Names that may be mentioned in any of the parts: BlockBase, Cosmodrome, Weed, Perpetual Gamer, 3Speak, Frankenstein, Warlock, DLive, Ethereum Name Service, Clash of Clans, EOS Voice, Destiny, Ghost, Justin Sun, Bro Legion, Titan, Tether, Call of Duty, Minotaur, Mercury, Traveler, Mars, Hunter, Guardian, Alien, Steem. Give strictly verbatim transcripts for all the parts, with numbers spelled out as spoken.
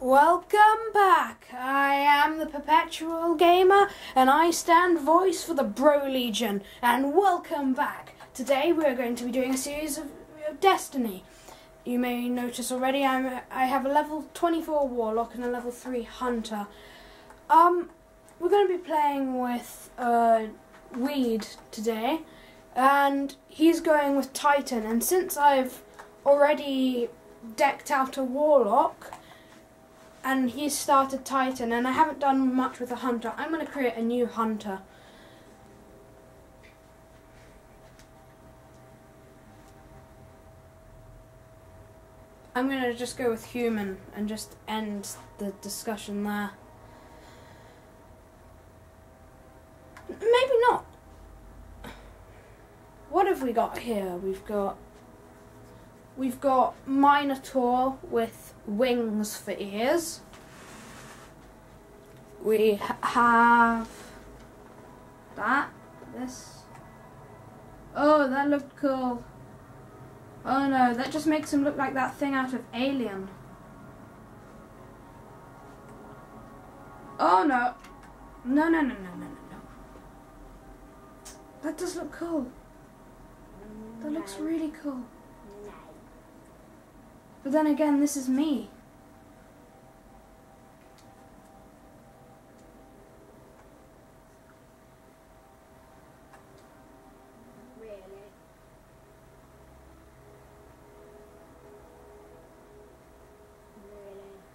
Welcome back! I am the Perpetual Gamer and I stand voice for the Bro Legion, and welcome back! Today we are going to be doing a series of, of Destiny. You may notice already I'm, I have a level twenty-four Warlock and a level three Hunter. Um, we're going to be playing with uh, Weed today, and he's going with Titan, and since I've already decked out a Warlock and he's started Titan, and I haven't done much with a Hunter, I'm going to create a new Hunter. I'm going to just go with human and just end the discussion there. Maybe not. What have we got here? We've got... We've got Minotaur with wings for ears. We have that, this. Oh, that looked cool. Oh no, that just makes him look like that thing out of Alien. Oh no. No, no, no, no, no, no, no. That does look cool. That looks really cool. But then again, this is me. Really?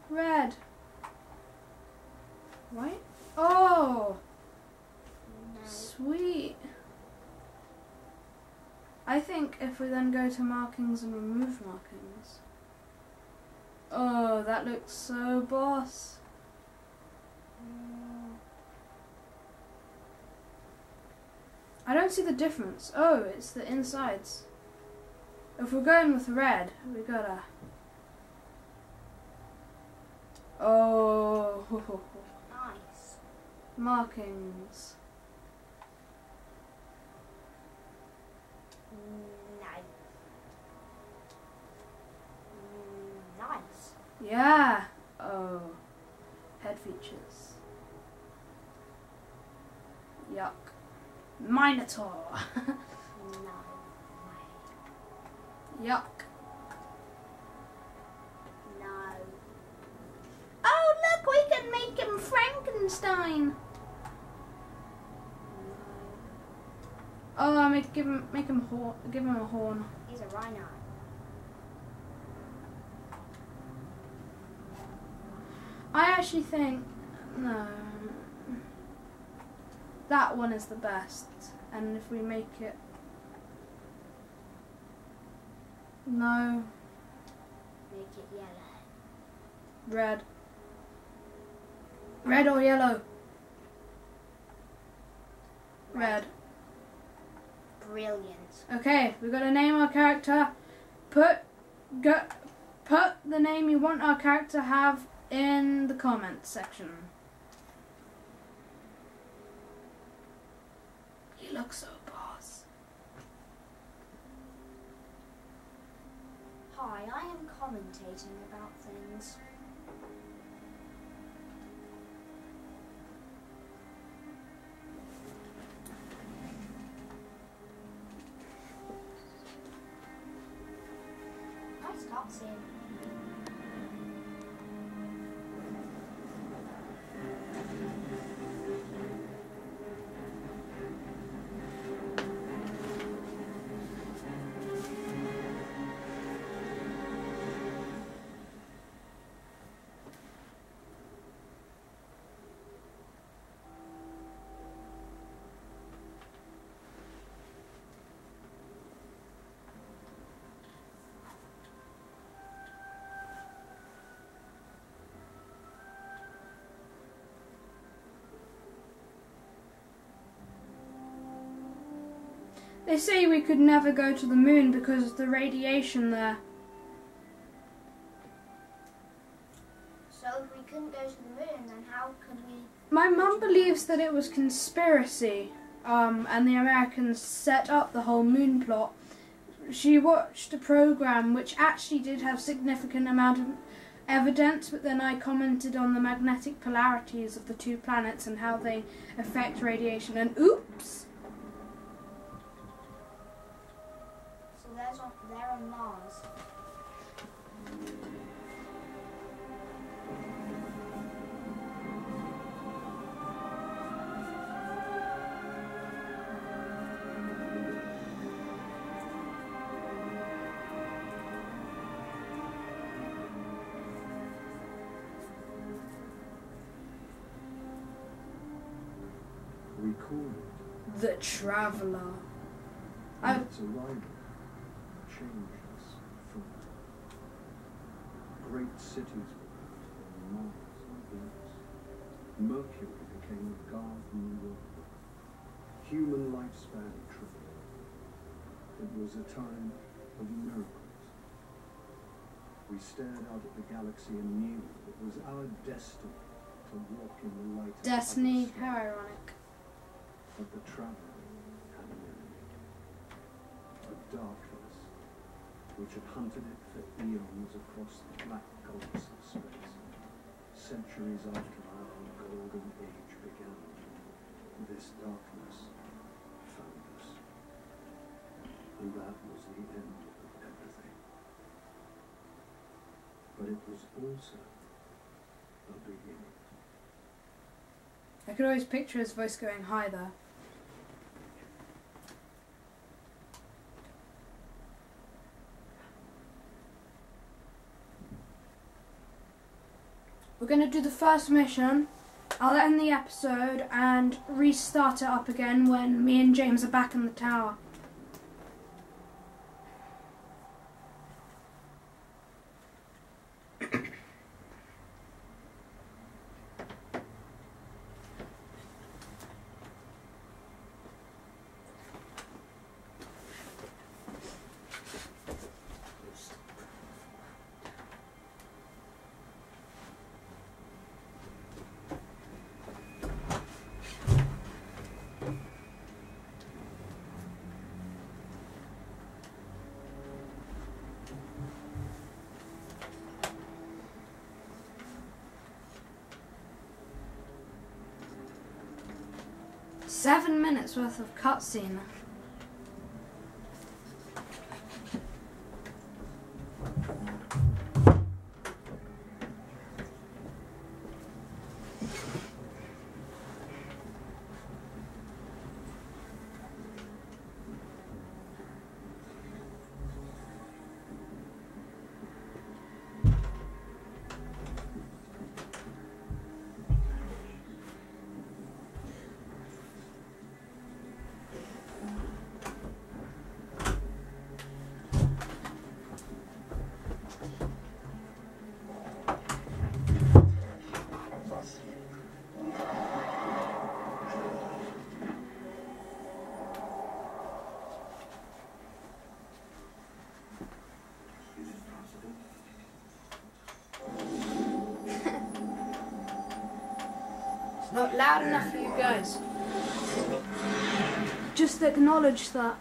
Really? Red. White? Oh! No. Sweet. I think if we then go to markings and remove markings... Oh, that looks so boss. I don't see the difference. Oh, it's the insides. If we're going with red, we gotta... Oh, nice. Markings. Yeah! Oh. Head features. Yuck. Minotaur! No. Yuck. No. Oh look, we can make him Frankenstein! Oh, make, give him, make him horn, give him a horn. He's a rhino. I actually think, no, that one is the best, and if we make it, no, make it yellow, red, red or yellow, red, brilliant. Okay, we've got to name our character, put, go, put the name you want our character to have in the comments section. He looks so boss. Hi, I am commentating about things. I just can't see him. They say we could never go to the moon because of the radiation there. So if we couldn't go to the moon, then how could we... My mum believes that it was conspiracy, um, and the Americans set up the whole moon plot. She watched a program which actually did have significant amount of evidence, but then I commented on the magnetic polarities of the two planets and how they affect radiation, and oops! So there's on, they're on Mars. The Traveler. I... Its arrival changes from great cities on Mars and Venus. Mercury became a garden world. Human lifespan tripled. It was a time of miracles. We stared out at the galaxy and knew it was our destiny to walk in the light. Destiny, of how ironic. But the Traveler had an enemy, a darkness which had hunted it for eons across the black gulfs of space. Centuries after our golden age began, this darkness found us. And that was the end of everything. But it was also a beginning. I could always picture his voice going high there. We're going to do the first mission. I'll end the episode and restart it up again when me and James are back in the tower. Seven minutes worth of cutscene. Not loud enough for you guys. Just acknowledge that.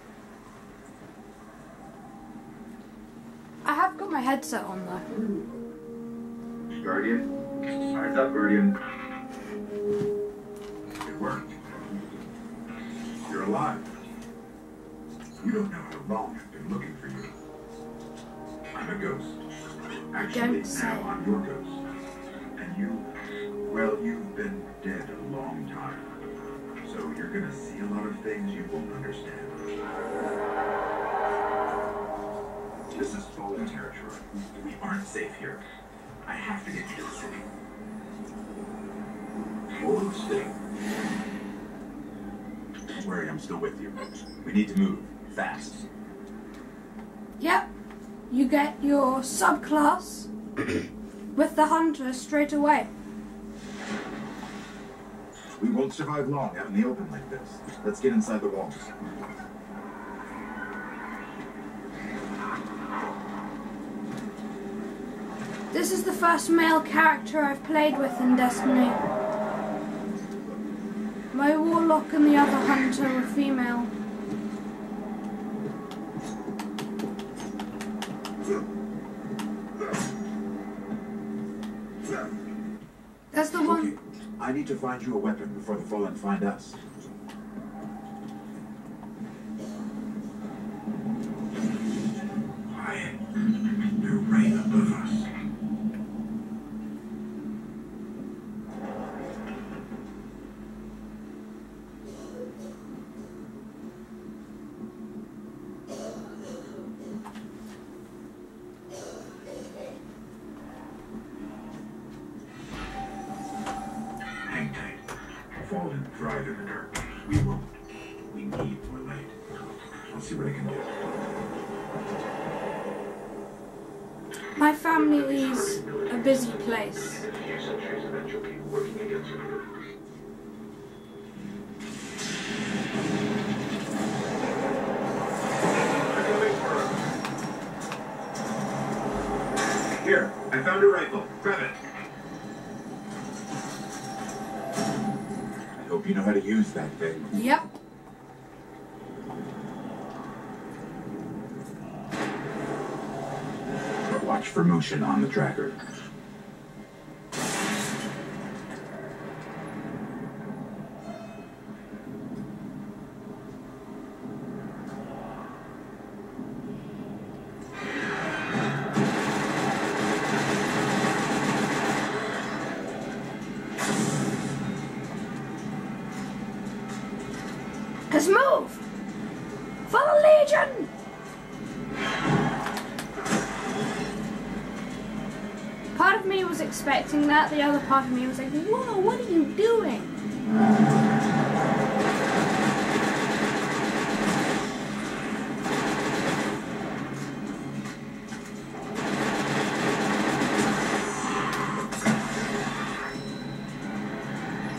I have got my headset on though. Guardian, fired up, Guardian. It worked. You're alive. You don't know how long I've been looking for you. I'm a ghost. Actually, now I'm your ghost. And you, well, you've been dead a long time, so you're gonna see a lot of things you won't understand. This is stolen territory. We aren't safe here. I have to get to the city. Old city. Don't worry, I'm still with you. We need to move fast. Yep. You get your subclass with the Hunter straight away. We won't survive long out in the open like this. Let's get inside the walls. This is the first male character I've played with in Destiny. My Warlock and the other Hunter were female. That's the one. Okay. I need to find you a weapon before the Fallen find us. Quiet. They're right above us. Here, I found a rifle. Grab it. I hope you know how to use that thing. Yep. Watch for motion on the tracker. That the other part of me was like, whoa, what are you doing?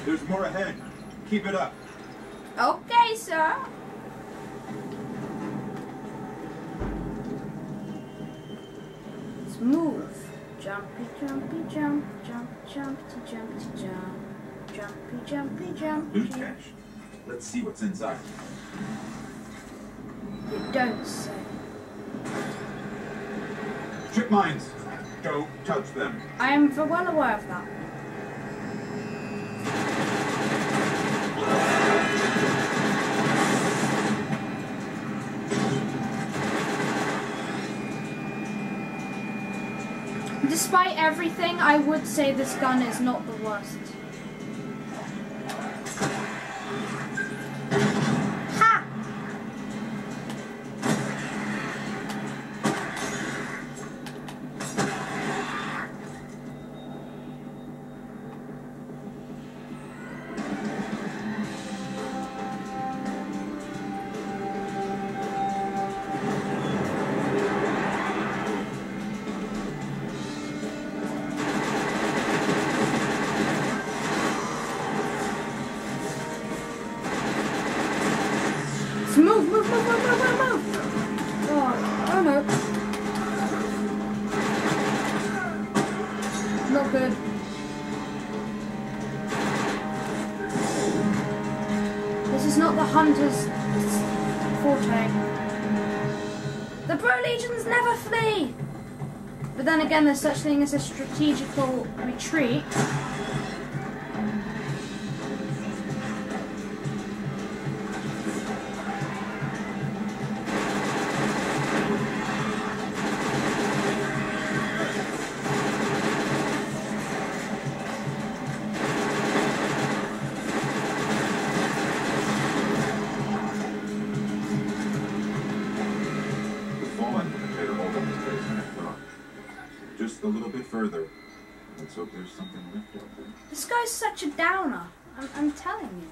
There's more ahead. Keep it up. Okay, sir. Let's move. Jumpy, jumpy, jump, jump, jump, to jump, to jump, jumpy, jumpy, jump. Loot cache. Let's see what's inside. You don't say. Trip mines. Don't touch them. I am for well aware of that. Despite everything, I would say this gun is not the worst. Ha! Hunter's forte. The Bro Legions never flee! But then again, there's such thing as a strategical retreat. Hope there's something left out there. This guy's such a downer. I'm, I'm telling you.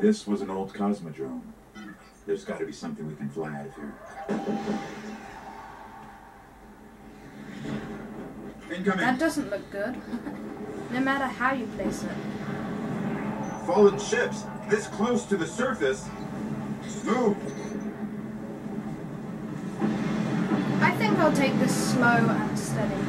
This was an old Cosmodrome. There's got to be something we can fly out of here. Incoming. That doesn't look good. No matter how you place it. Fallen ships. This close to the surface. Move. I think I'll take this slow and steady.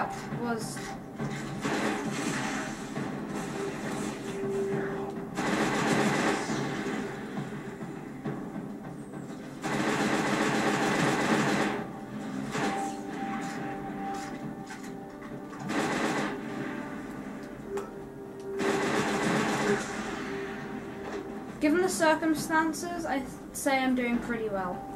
that was... Given the circumstances, I'd say I'm doing pretty well.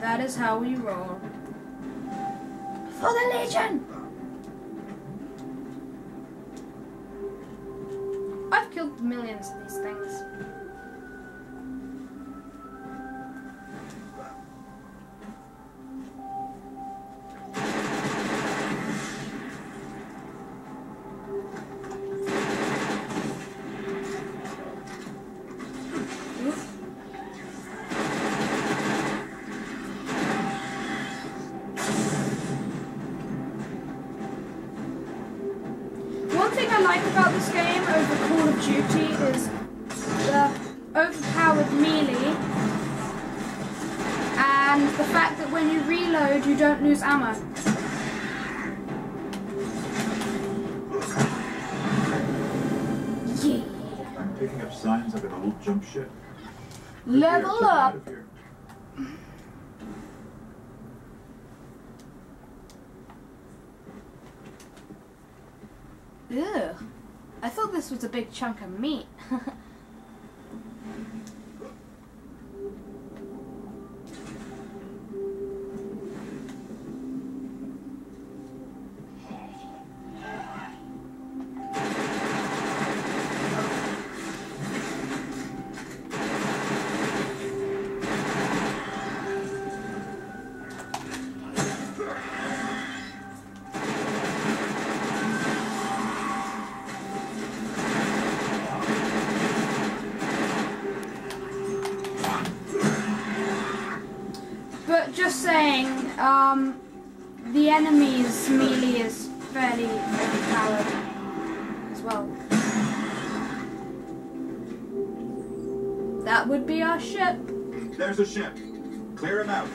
That is how we roll. For the Legion! I've killed millions of these things. About this game over Call of Duty is the overpowered melee and the fact that when you reload you don't lose ammo. Yeah. I'm picking up signs of an old jump ship. Level up! Ugh. I thought this was a big chunk of meat. Just saying, um, the enemy's melee is fairly overpowered as well. That would be our ship. There's a ship. Clear him out.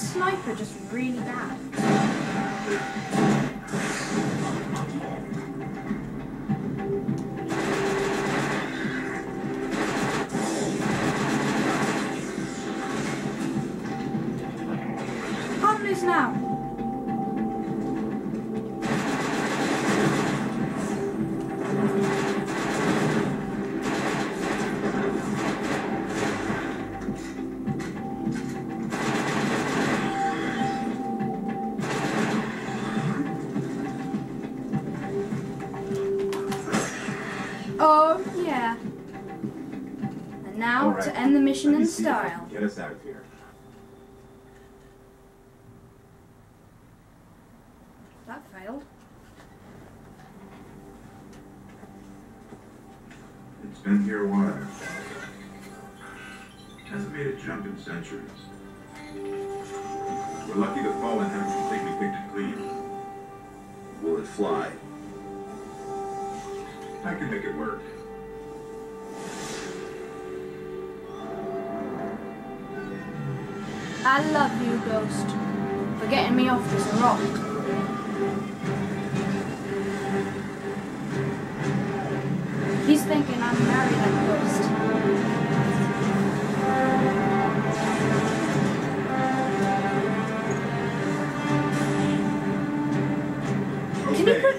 Sniper just really bad. Can't lose now. Oh, yeah. And now, right, to end the mission in style. Get us out of here. That failed. It's been here a while. Hasn't made a jump in centuries. We're lucky the Fallen haven't completely picked a clean. Will it fly? I can make it work. I love you, Ghost, for getting me off this rock. He's thinking I'm married at Ghost.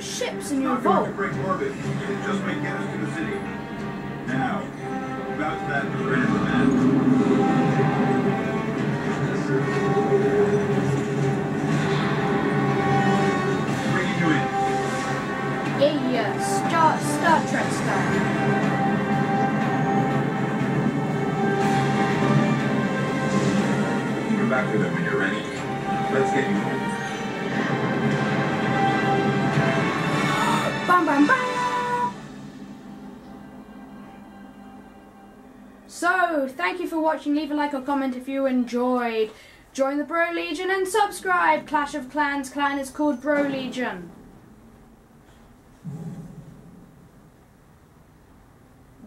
Ships in your vault. Break orbit. It just might get us to the city. Now, about that grand event. Bring you in. Yeah, yeah. Star, Star Trek style. Back to them when you're ready. Let's get you home. Bum, bum, bum. So, thank you for watching. Leave a like or comment if you enjoyed. Join the Bro Legion and subscribe. Clash of Clans clan is called Bro Legion.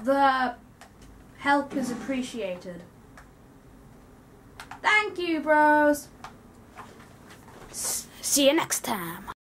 The help is appreciated. Thank you, bros. S- see you next time.